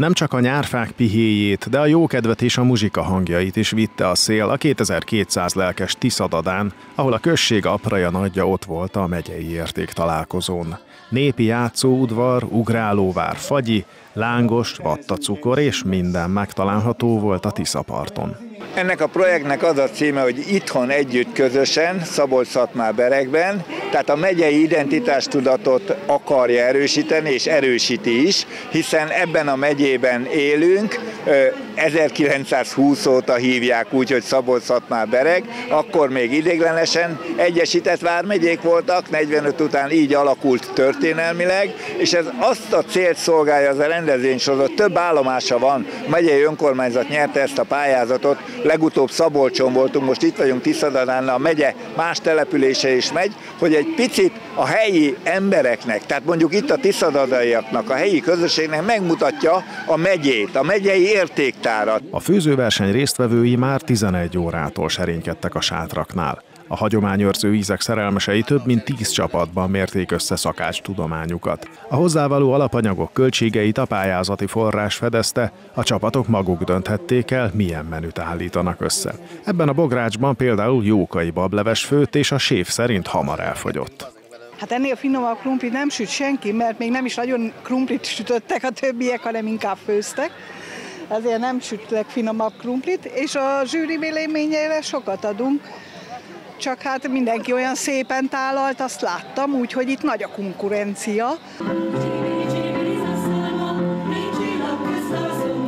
Nem csak a nyárfák pihéjét, de a jókedvet és a muzsika hangjait is vitte a szél a 2200 lelkes Tiszadadán, ahol a község apraja nagyja ott volt a megyei értéktalálkozón. Népi játszóudvar, ugrálóvár, fagyi, lángos, vattacukor és minden megtalálható volt a Tiszaparton. Ennek a projektnek az a címe, hogy Itthon Együtt Közösen, Szabolcs-Szatmár-Beregben, tehát a megyei identitástudatot akarja erősíteni, és erősíti is, hiszen ebben a megyében élünk, 1920 óta hívják úgy, hogy Szabolcs-Szatmár-Bereg, akkor még ideiglenesen egyesített vármegyék voltak, 45 után így alakult történelmileg, és ez azt a célt szolgálja az a rendezvénysorozat, több állomása van, a megyei önkormányzat nyerte ezt a pályázatot, legutóbb Szabolcson voltunk, most itt vagyunk Tiszadadán, a megye más települése is megy, hogy egy picit a helyi embereknek, tehát mondjuk itt a tiszadadaiaknak, a helyi közösségnek megmutatja a megyét, a megyei értéktárat. A főzőverseny résztvevői már 11 órától serénykedtek a sátraknál. A hagyományőrző ízek szerelmesei több mint 10 csapatban mérték össze szakácstudományukat. A hozzávaló alapanyagok költségeit a pályázati forrás fedezte, a csapatok maguk dönthették el, milyen menüt állítanak össze. Ebben a bográcsban például jókai bableves főtt és a séf szerint hamar elfogyott. Hát ennél finomabb krumplit nem süt senki, mert még nem is nagyon krumplit sütöttek a többiek, hanem inkább főztek. Ezért nem süttek finomabb krumplit, és a zsűri véleményére sokat adunk. Csak hát mindenki olyan szépen tálalt, azt láttam, úgyhogy itt nagy a konkurencia.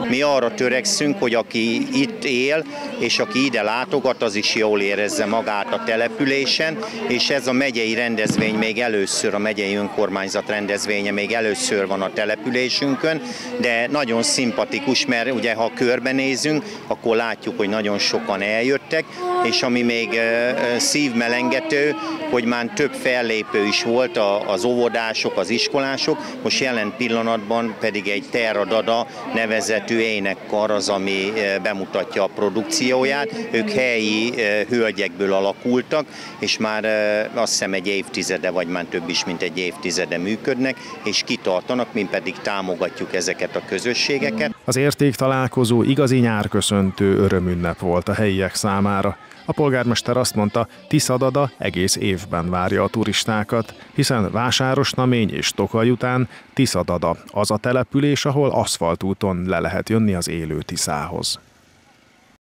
Mi arra törekszünk, hogy aki itt él, és aki ide látogat, az is jól érezze magát a településen, és ez a megyei rendezvény még először, a megyei önkormányzat rendezvénye még először van a településünkön, de nagyon szimpatikus, mert ugye ha körbenézünk, akkor látjuk, hogy nagyon sokan eljöttek, és ami még szívmelengető, hogy már több fellépő is volt, az óvodások, az iskolások, most jelen pillanatban pedig egy Tiszadada nevezetű énekkar az, ami bemutatja a produkcióját. Ők helyi hölgyekből alakultak, és már azt hiszem egy évtizede, vagy már több is, mint egy évtizede működnek, és kitartanak, mi pedig támogatjuk ezeket a közösségeket. Az értéktalálkozó igazi nyárköszöntő örömünnep volt a helyiek számára. A polgármester azt mondta, Tiszadada egész évben várja a turistákat, hiszen Vásárosnamény és Tokaj után Tiszadada az a település, ahol aszfaltúton le lehet jönni az élő Tiszához.